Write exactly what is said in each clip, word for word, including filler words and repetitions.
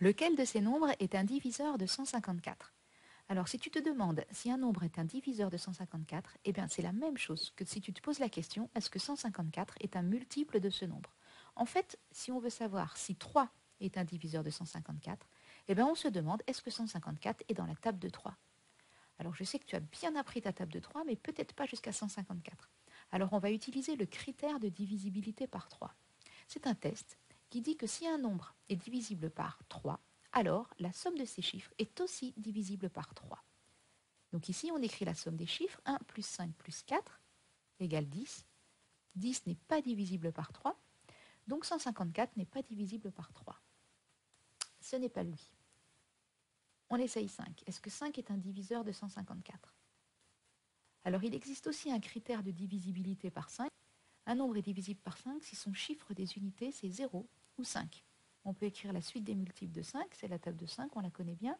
Lequel de ces nombres est un diviseur de cent cinquante-quatre ? Alors, si tu te demandes si un nombre est un diviseur de cent cinquante-quatre, eh bien, c'est la même chose que si tu te poses la question « Est-ce que cent cinquante-quatre est un multiple de ce nombre ?» En fait, si on veut savoir si trois est un diviseur de cent cinquante-quatre, eh bien, on se demande « Est-ce que cent cinquante-quatre est dans la table de trois ?» Alors, je sais que tu as bien appris ta table de trois, mais peut-être pas jusqu'à cent cinquante-quatre. Alors, on va utiliser le critère de divisibilité par trois. C'est un test qui dit que si un nombre est divisible par trois, alors la somme de ces chiffres est aussi divisible par trois. Donc ici, on écrit la somme des chiffres, un plus cinq plus quatre égale dix. dix n'est pas divisible par trois, donc cent cinquante-quatre n'est pas divisible par trois. Ce n'est pas lui. On essaye cinq. Est-ce que cinq est un diviseur de cent cinquante-quatre? Alors il existe aussi un critère de divisibilité par cinq. Un nombre est divisible par cinq si son chiffre des unités c'est zéro ou cinq. On peut écrire la suite des multiples de cinq, c'est la table de cinq, on la connaît bien.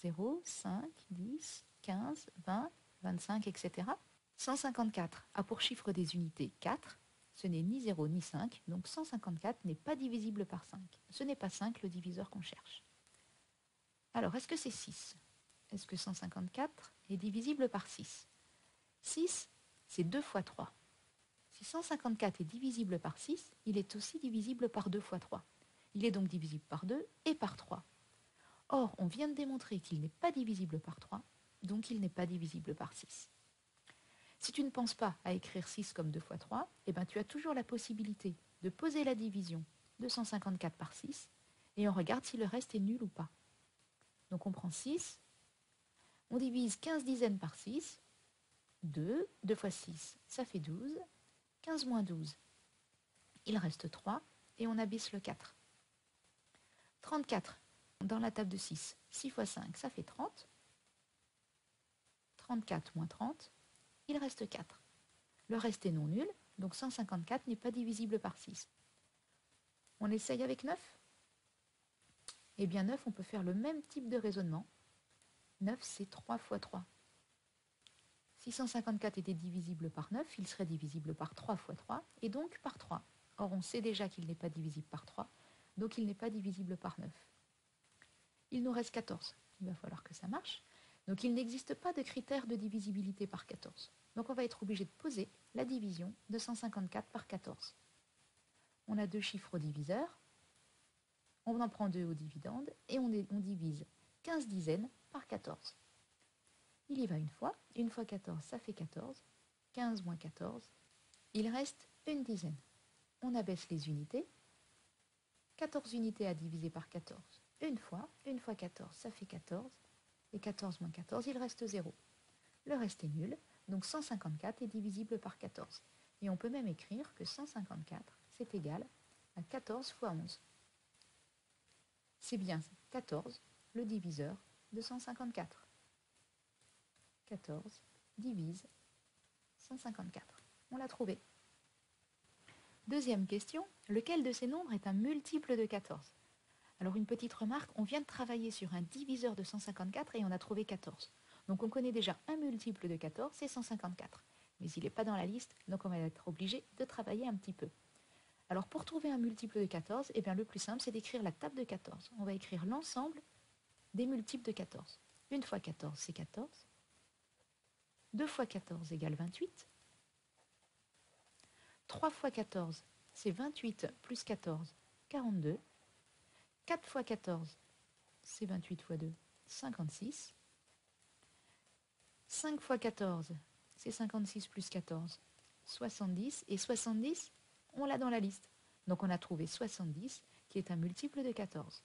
zéro, cinq, dix, quinze, vingt, vingt-cinq, et cetera. cent cinquante-quatre a pour chiffre des unités quatre, ce n'est ni zéro ni cinq, donc cent cinquante-quatre n'est pas divisible par cinq. Ce n'est pas cinq le diviseur qu'on cherche. Alors, est-ce que c'est six? Est-ce que cent cinquante-quatre est divisible par six? six, c'est deux fois trois. Si cent cinquante-quatre est divisible par six, il est aussi divisible par deux fois trois. Il est donc divisible par deux et par trois. Or, on vient de démontrer qu'il n'est pas divisible par trois, donc il n'est pas divisible par six. Si tu ne penses pas à écrire six comme deux fois trois, eh ben, tu as toujours la possibilité de poser la division de cent cinquante-quatre par six et on regarde si le reste est nul ou pas. Donc on prend six, on divise quinze dizaines par six, deux, deux fois six, ça fait douze, quinze moins douze, il reste trois et on abaisse le quatre. trente-quatre, dans la table de six, six fois cinq, ça fait trente. trente-quatre moins trente, il reste quatre. Le reste est non nul, donc cent cinquante-quatre n'est pas divisible par six. On essaye avec neuf. Eh bien neuf, on peut faire le même type de raisonnement. neuf, c'est trois fois trois. Si cent cinquante-quatre était divisible par neuf, il serait divisible par trois fois trois, et donc par trois. Or, on sait déjà qu'il n'est pas divisible par trois, donc il n'est pas divisible par neuf. Il nous reste quatorze. Il va falloir que ça marche. Donc il n'existe pas de critère de divisibilité par quatorze. Donc on va être obligé de poser la division de cent cinquante-quatre par quatorze. On a deux chiffres au diviseur. On en prend deux au dividende et on, est, on divise quinze dizaines par quatorze. Il y va une fois. Une fois quatorze, ça fait quatorze. quinze moins quatorze. Il reste une dizaine. On abaisse les unités. quatorze unités à diviser par quatorze, une fois, une fois quatorze, ça fait quatorze, et quatorze moins quatorze, il reste zéro. Le reste est nul, donc cent cinquante-quatre est divisible par quatorze. Et on peut même écrire que cent cinquante-quatre, c'est égal à quatorze fois onze. C'est bien quatorze, le diviseur de cent cinquante-quatre. quatorze divise cent cinquante-quatre. On l'a trouvé. Deuxième question, lequel de ces nombres est un multiple de quatorze? Alors une petite remarque, on vient de travailler sur un diviseur de cent cinquante-quatre et on a trouvé quatorze. Donc on connaît déjà un multiple de quatorze, c'est cent cinquante-quatre. Mais il n'est pas dans la liste, donc on va être obligé de travailler un petit peu. Alors pour trouver un multiple de quatorze, eh bien, le plus simple c'est d'écrire la table de quatorze. On va écrire l'ensemble des multiples de quatorze. une fois quatorze c'est quatorze, deux fois quatorze égale vingt-huit, trois fois quatorze, c'est vingt-huit plus quatorze, quarante-deux. quatre fois quatorze, c'est vingt-huit fois deux, cinquante-six. cinq fois quatorze, c'est cinquante-six plus quatorze, soixante-dix. Et soixante-dix, on l'a dans la liste. Donc on a trouvé soixante-dix, qui est un multiple de quatorze.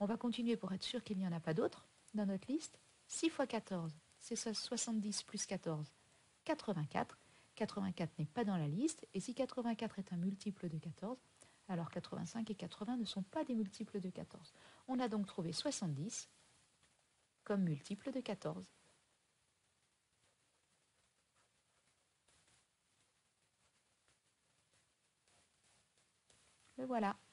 On va continuer pour être sûr qu'il n'y en a pas d'autres dans notre liste. six fois quatorze, c'est soixante-dix plus quatorze, quatre-vingt-quatre. quatre-vingt-quatre n'est pas dans la liste, et si quatre-vingt-quatre est un multiple de quatorze, alors quatre-vingt-cinq et quatre-vingts ne sont pas des multiples de quatorze. On a donc trouvé soixante-dix comme multiple de quatorze. Le voilà.